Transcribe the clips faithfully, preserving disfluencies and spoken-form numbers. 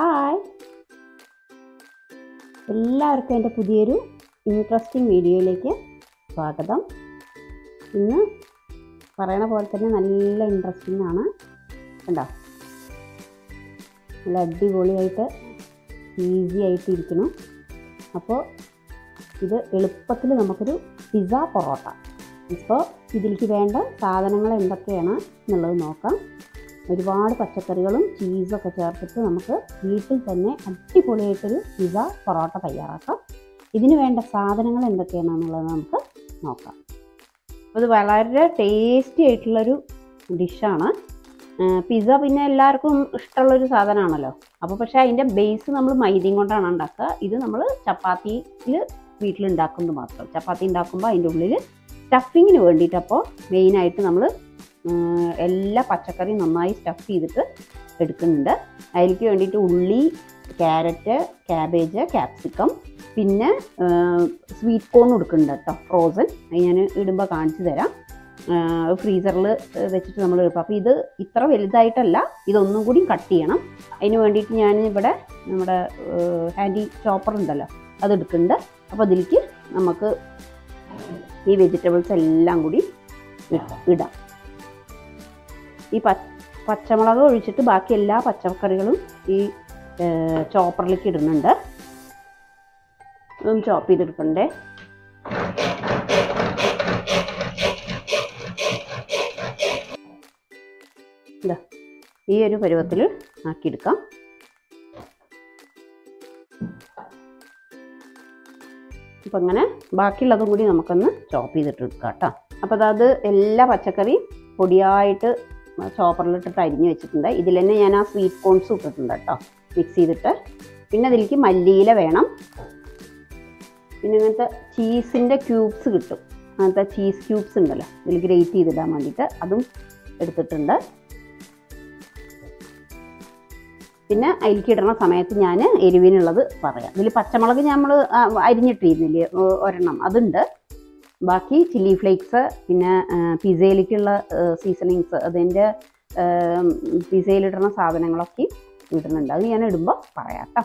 Hi, എല്ലാവർക്കും എൻ്റെ പുതിയൊരു ഇൻട്രസ്റ്റിംഗ് വീഡിയോയിലേക്ക് സ്വാഗതം. ഇന്ന് പറയണ പോലെ തന്നെ നല്ല ഇൻട്രസ്റ്റിംഗ് ആണ് കണ്ടോ. നല്ല അടിപൊളിയായിട്ട് ഈസി ആയിട്ട് ഇരിക്കണം. അപ്പോൾ ഇത് എളുപ്പത്തിൽ നമുക്കൊരു പിസ്സ പൊറോട്ട. ഇപ്പോൾ ഇതിലേക്ക് വേണ്ട സാധനങ്ങൾ എന്തൊക്കെയാണ് എന്നുള്ളത് നോക്കാം. ഒരുപാട് പച്ചക്കറികളും ചീസൊക്കെ ചേർത്തിട്ട് നമുക്ക് വീട്ടിൽ തന്നെ അടിപൊളിയായിട്ടൊരു പിസ്സ പൊറോട്ട തയ്യാറാക്കാം. ഇതിന് വേണ്ട സാധനങ്ങൾ എന്തൊക്കെയാണെന്നുള്ളത് നമുക്ക് നോക്കാം. അത് വളരെ ടേസ്റ്റി ആയിട്ടുള്ളൊരു ഡിഷാണ് പിസ്സ. പിന്നെ എല്ലാവർക്കും ഇഷ്ടമുള്ളൊരു സാധനമാണല്ലോ. അപ്പോൾ പക്ഷേ അതിൻ്റെ ബേസ് നമ്മൾ മൈദയും കൊണ്ടാണ് ഉണ്ടാക്കുക. ഇത് നമ്മൾ ചപ്പാത്തിയിൽ വീട്ടിലുണ്ടാക്കുന്നത് മാത്രം. ചപ്പാത്തി ഉണ്ടാക്കുമ്പോൾ അതിൻ്റെ ഉള്ളിൽ സ്റ്റഫിങ്ങിന് വേണ്ടിയിട്ട് അപ്പോൾ മെയിനായിട്ട് നമ്മൾ എല്ലാ പച്ചക്കറിയും നന്നായി സ്റ്റഫ് ചെയ്തിട്ട് എടുക്കുന്നുണ്ട്. അതിലേക്ക് വേണ്ടിയിട്ട് ഉള്ളി, ക്യാരറ്റ്, ക്യാബേജ്, ക്യാപ്സിക്കം, പിന്നെ സ്വീറ്റ് കോൺ എടുക്കുന്നുണ്ട് കേട്ടോ, ഫ്രോസൺ. അത് ഞാൻ ഇടുമ്പോൾ കാണിച്ചു തരാം. ഫ്രീസറിൽ വെച്ചിട്ട് നമ്മൾ എടുക്കും. അപ്പോൾ ഇത് ഇത്ര വലുതായിട്ടല്ല, ഇതൊന്നും കൂടി കട്ട് ചെയ്യണം. അതിന് വേണ്ടിയിട്ട് ഞാൻ ഇവിടെ നമ്മുടെ ഹാൻഡി ചോപ്പർ ഉണ്ടല്ലോ, അതെടുക്കുന്നുണ്ട്. അപ്പോൾ അതിലേക്ക് നമുക്ക് ഈ വെജിറ്റബിൾസ് എല്ലാം കൂടി ഇടാം. ഈ പച്ചമുളക് ഒഴിച്ചിട്ട് ബാക്കി എല്ലാ പച്ചക്കറികളും ഈ ചോപ്പറിലേക്ക് ഇടുന്നുണ്ട്. ഇതും ചോപ്പ് ചെയ്തെടുക്കണ്ടേ. ഈ ഒരു പരുവത്തിൽ ആക്കിയെടുക്കാം. അപ്പം അങ്ങനെ ബാക്കിയുള്ളതും കൂടി നമുക്കൊന്ന് ചോപ്പ് ചെയ്തിട്ടെടുക്കാം കേട്ടോ. അപ്പോൾ അതായത് എല്ലാ പച്ചക്കറിയും പൊടിയായിട്ട് ചോപ്പറിലിട്ടിട്ട് അരിഞ്ഞ് വെച്ചിട്ടുണ്ട്. ഇതിൽ തന്നെ ഞാൻ ആ സ്വീറ്റ് കോൺസ് ഇട്ടിട്ടുണ്ട് കേട്ടോ, മിക്സ് ചെയ്തിട്ട്. പിന്നെ അതിലേക്ക് മല്ലിയില വേണം. പിന്നെ ഇങ്ങനത്തെ ചീസിൻ്റെ ക്യൂബ്സ് കിട്ടും, അങ്ങനത്തെ ചീസ് ക്യൂബ്സ് ഉണ്ടല്ലോ, ഇതിൽ ഗ്രേറ്റ് ചെയ്തിടാൻ വേണ്ടിയിട്ട് അതും എടുത്തിട്ടുണ്ട്. പിന്നെ അതിലേക്ക് ഇടുന്ന സമയത്ത് ഞാൻ എരിവിനുള്ളത് പറയാം. ഇതിൽ പച്ചമുളക് നമ്മൾ അരിഞ്ഞിട്ടിരുന്നില്ലേ ഒരെണ്ണം, അതുണ്ട്. ബാക്കി ചില്ലി ഫ്ലേക്സ്, പിന്നെ പിസയിലേക്കുള്ള സീസണിങ്സ്, അതിൻ്റെ പിസയിലിടുന്ന സാധനങ്ങളൊക്കെ ഇടുന്നുണ്ട്. അത് ഞാൻ ഇടുമ്പോൾ പറയാം കേട്ടോ.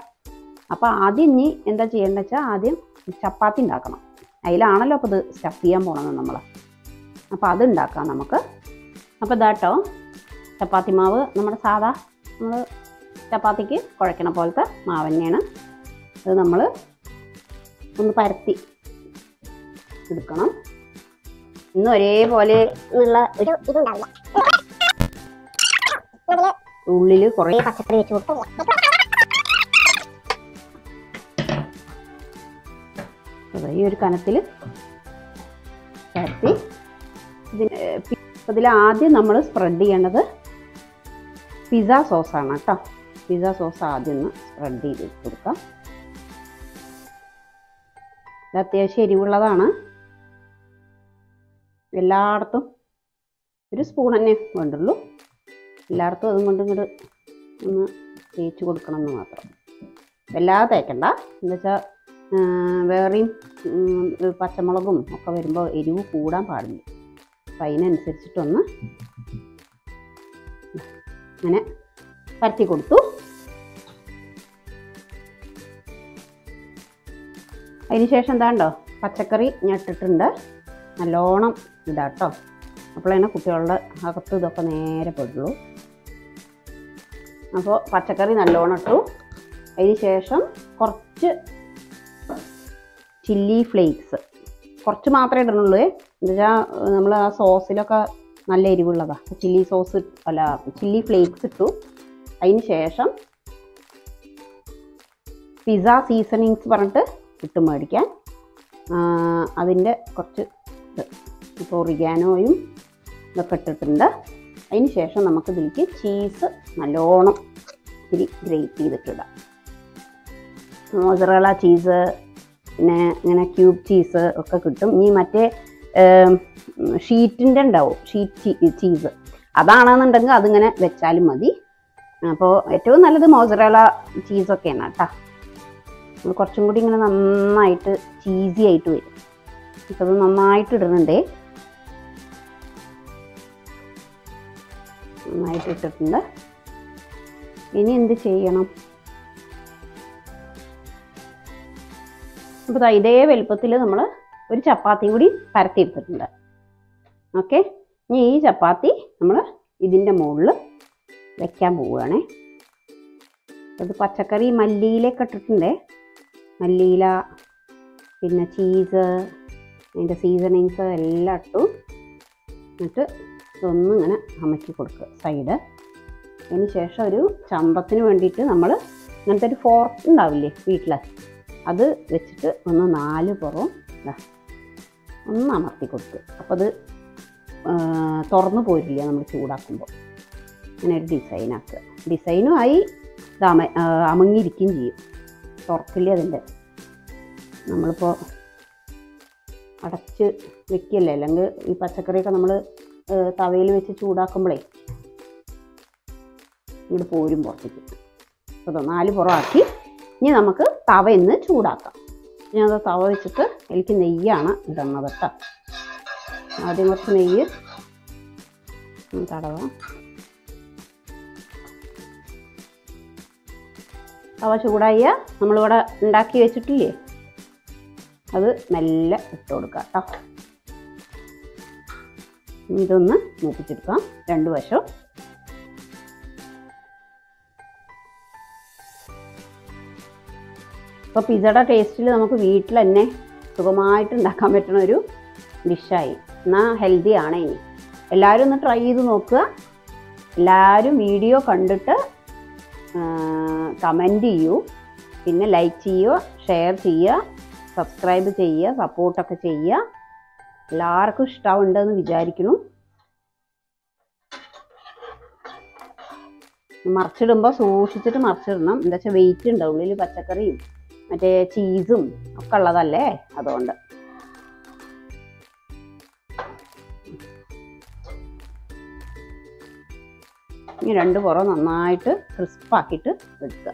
അപ്പോൾ ആദ്യം ഇനി എന്താ ചെയ്യേണ്ടത് വെച്ചാൽ ആദ്യം ചപ്പാത്തി ഉണ്ടാക്കണം. അതിലാണല്ലോ അപ്പോൾ ഇത് സ്റ്റഫ് ചെയ്യാൻ പോകണമെന്ന് നമ്മൾ. അപ്പോൾ അത് ഉണ്ടാക്കാം നമുക്ക്. അപ്പോൾ ഇതാട്ടോ ചപ്പാത്തി മാവ്, നമ്മുടെ സാധാ നമ്മൾ ചപ്പാത്തിക്ക് കുഴക്കണ പോലത്തെ മാവ് തന്നെയാണ്. അത് നമ്മൾ ഒന്ന് പരത്തി എടുക്കണം. ഇന്ന് ഒരേപോലെ ഉള്ള ഉള്ളിൽ കുറേ പച്ചക്കറി വെച്ച് കൊടുത്തു. ഈ ഒരു കനത്തിൽ പരത്തി ഇതിന് ഇതിലാദ്യം നമ്മൾ സ്പ്രെഡ് ചെയ്യേണ്ടത് പിസ്സ സോസാണ് കേട്ടോ. പിസ്സ സോസ് ആദ്യം ഒന്ന് സ്പ്രെഡ് ചെയ്ത് കൊടുക്കാം. ഇത് അത്യാവശ്യം എരിവുള്ളതാണ്. എല്ലായിടത്തും ഒരു സ്പൂൺ തന്നെ വേണ്ടുള്ളൂ. എല്ലായിടത്തും അതും കൊണ്ട് ഇങ്ങോട്ട് ഒന്ന് തേച്ച് കൊടുക്കണം എന്ന് മാത്രം. വല്ലാതെ തേക്കണ്ട, എന്താ വെച്ചാൽ വേറെയും പച്ചമുളകും ഒക്കെ വരുമ്പോൾ എരിവ് കൂടാൻ പാടില്ല. അപ്പം അതിനനുസരിച്ചിട്ടൊന്ന് അങ്ങനെ പരത്തി കൊടുത്തു. അതിന് ശേഷം എന്താണ്ടോ പച്ചക്കറി ഞെട്ടിട്ടുണ്ട്. നല്ലോണം ഇടാട്ടോ, അപ്പോഴാണ് കുട്ടികളുടെ അകത്ത് ഇതൊക്കെ നേരെ പെടുള്ളൂ. അപ്പോൾ പച്ചക്കറി നല്ലോണം ഇട്ടു. അതിന് ശേഷം കുറച്ച് ചില്ലി ഫ്ലേക്സ്, കുറച്ച് മാത്രമേ ഇടുന്നുള്ളൂ. എന്താ വെച്ചാൽ നമ്മൾ ആ സോസിലൊക്കെ നല്ല എരിവുള്ളതാണ്. ചില്ലി സോസ് അല്ല, ചില്ലി ഫ്ലേക്സ് ഇട്ടു. അതിന് ശേഷം പിസ്സ സീസണിങ്സ് പറഞ്ഞിട്ട് ഇട്ടും മേടിക്കാൻ അതിൻ്റെ കുറച്ച് ഇപ്പോൾ ഒറിഗാനോയും ഇതൊക്കെ ഇട്ടിട്ടുണ്ട്. അതിന് ശേഷം നമുക്ക് ഇതിലേക്ക് ചീസ് നല്ലോണം ഇത്തിരി ഗ്രേറ്റ് ചെയ്തിട്ടിടാം. മോസറേല ചീസ്, പിന്നെ ഇങ്ങനെ ക്യൂബ് ചീസ് ഒക്കെ കിട്ടും. ഇനി മറ്റേ ഷീറ്റിൻ്റെ ഉണ്ടാവും, ഷീറ്റ് ചീസ്, അതാണെന്നുണ്ടെങ്കിൽ അതിങ്ങനെ വെച്ചാലും മതി. അപ്പോൾ ഏറ്റവും നല്ലത് മോസറേല ചീസൊക്കെയാണ് കേട്ടോ. കുറച്ചും കൂടി ഇങ്ങനെ നന്നായിട്ട് ചീസി ആയിട്ട് വരും. ഇപ്പം അത് നന്നായിട്ട് ഇടുന്നുണ്ടേ, നന്നായിട്ട് ഇട്ടിട്ടുണ്ട്. ഇനി എന്ത് ചെയ്യണം ഇപ്പോൾ ഇതേ വലുപ്പത്തിൽ നമ്മൾ ഒരു ചപ്പാത്തി കൂടി പരത്തിയെടുത്തിട്ടുണ്ട്. ഓക്കെ, ഇനി ഈ ചപ്പാത്തി നമ്മൾ ഇതിൻ്റെ മുകളിൽ വയ്ക്കാൻ പോവുകയാണേ. അത് പച്ചക്കറി മല്ലിയിലൊക്കെ ഇട്ടിട്ടുണ്ട്, മല്ലിയില, പിന്നെ ചീസ്, അതിൻ്റെ സീസണിങ്സ് എല്ലാം ഇട്ടു. എന്നിട്ട് ഇതൊന്നും ഇങ്ങനെ അമക്കി കൊടുക്കുക സൈഡ്. അതിന് ശേഷം ഒരു ചമ്പത്തിന് വേണ്ടിയിട്ട് നമ്മൾ ഇങ്ങനത്തെ ഒരു ഫോർക്ക് ഉണ്ടാവില്ലേ വീട്ടിൽ, അത് വെച്ചിട്ട് ഒന്ന് നാല് പുറവും ഒന്ന് അമർത്തി കൊടുക്കുക. അപ്പോൾ അത് തുറന്നു പോരില്ല നമ്മൾ ചൂടാക്കുമ്പോൾ. അങ്ങനെ ഒരു ഡിസൈനാക്കുക, ഡിസൈനുമായി ഇത് അമ അമങ്ങിയിരിക്കുകയും ചെയ്യും, തുറക്കില്ല അതിൻ്റെ. നമ്മളിപ്പോൾ അടച്ച് വെക്കല്ലേ, അല്ലെങ്കിൽ ഈ പച്ചക്കറിയൊക്കെ നമ്മൾ തവയിൽ വെച്ച് ചൂടാക്കുമ്പോഴേ ഇങ്ങോട്ട് പോരും പുറത്തേക്ക്. അപ്പോൾ നാല് പുറമാക്കി ഇനി നമുക്ക് തവ ഇന്ന് ചൂടാക്കാം. ഞാനത് തവ വെച്ചിട്ട് എനിക്ക് നെയ്യാണ് ഇടുന്നത് കേട്ടോ. ആദ്യം കുറച്ച് നെയ്യ് തടവാം. തവ ചൂടായ നമ്മളിവിടെ ഉണ്ടാക്കി വെച്ചിട്ടില്ലേ, അത് മെല്ലെ ഇട്ട് കൊടുക്കാം കേട്ടോ. ഇതൊന്ന് മൂപ്പിച്ചെടുക്കാം രണ്ട് വശവും. അപ്പോൾ പിസയുടെ ടേസ്റ്റിൽ നമുക്ക് വീട്ടിൽ തന്നെ സുഖമായിട്ട് ഉണ്ടാക്കാൻ പറ്റുന്ന ഒരു ഡിഷായി. എന്നാൽ ഹെൽത്തിയാണ്. ഇനി എല്ലാവരും ഒന്ന് ട്രൈ ചെയ്ത് നോക്കുക. എല്ലാവരും വീഡിയോ കണ്ടിട്ട് കമൻറ്റ് ചെയ്യൂ, പിന്നെ ലൈക്ക് ചെയ്യുക, ഷെയർ ചെയ്യുക, സബ്സ്ക്രൈബ് ചെയ്യുക, സപ്പോർട്ടൊക്കെ ചെയ്യുക. എല്ലാവർക്കും ഇഷ്ടമുണ്ടെന്ന് വിചാരിക്കുന്നു. മറിച്ചിടുമ്പോൾ സൂക്ഷിച്ചിട്ട് മറിച്ചിടണം, എന്താ വെച്ചാൽ വെയിറ്റ് ഉണ്ട് ഉള്ളിൽ, പച്ചക്കറിയും മറ്റേ ചീസും ഒക്കെ ഉള്ളതല്ലേ, അതുകൊണ്ട്. ഇനി രണ്ട് പുറം നന്നായിട്ട് ക്രിസ്പാക്കിയിട്ട് എടുക്കുക.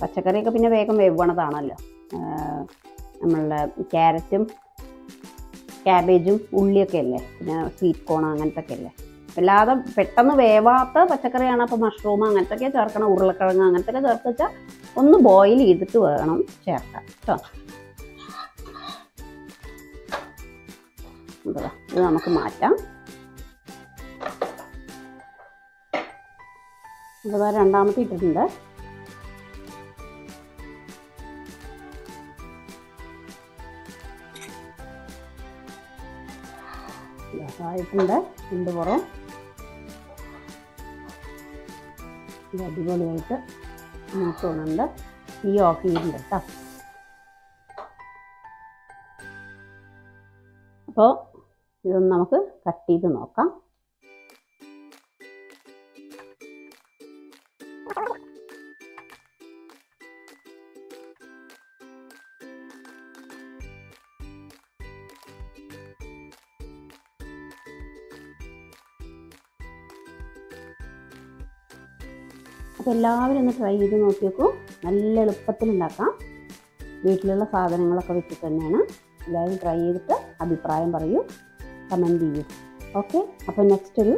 പച്ചക്കറിയൊക്കെ പിന്നെ വേഗം വേവണതാണല്ലോ. നമ്മളുടെ ക്യാരറ്റും ക്യാബേജും ഉള്ളിയൊക്കെ അല്ലേ, പിന്നെ സ്വീറ്റ് കോൺ അങ്ങനത്തെ ഒക്കെ അല്ലേ. അല്ലാതെ പെട്ടെന്ന് വേവാത്ത പച്ചക്കറിയാണ് അപ്പോൾ മഷ്റൂം അങ്ങനത്തെ ഒക്കെ ചേർക്കണം, ഉരുളക്കിഴങ്ങ് അങ്ങനത്തെ ഒക്കെ ചേർത്ത് വെച്ചാൽ ഒന്ന് ബോയിൽ ചെയ്തിട്ട് വേണം ചേർക്കാൻ കേട്ടോ. ഇത് നമുക്ക് മാറ്റാം. അഥവാ രണ്ടാമത്തെ ഇട്ടിട്ടുണ്ട്. ായിട്ടുണ്ട് രണ്ട് പുറം ഇത് അടിപൊളിയായിട്ട് മൂത്ത് വന്നിട്ടുണ്ട്. ഈ ഓഫ് ചെയ്തിട്ടുണ്ട് കേട്ടോ. അപ്പോൾ ഇതൊന്ന് നമുക്ക് കട്ട് ചെയ്ത് നോക്കാം. അപ്പോൾ എല്ലാവരും ഒന്ന് ട്രൈ ചെയ്ത് നോക്കി നോക്കൂ. നല്ല എളുപ്പത്തിലുണ്ടാക്കാം, വീട്ടിലുള്ള സാധനങ്ങളൊക്കെ വെച്ചിട്ട് തന്നെയാണ്. എല്ലാവരും ട്രൈ ചെയ്തിട്ട് അഭിപ്രായം പറയൂ, കമൻറ്റ് ചെയ്യൂ. ഓക്കെ, അപ്പോൾ നെക്സ്റ്റ് ഒരു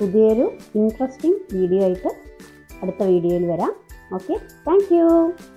പുതിയൊരു ഇൻട്രസ്റ്റിംഗ് വീഡിയോ ആയിട്ട് അടുത്ത വീഡിയോയിൽ വരാം. Okay, thank U.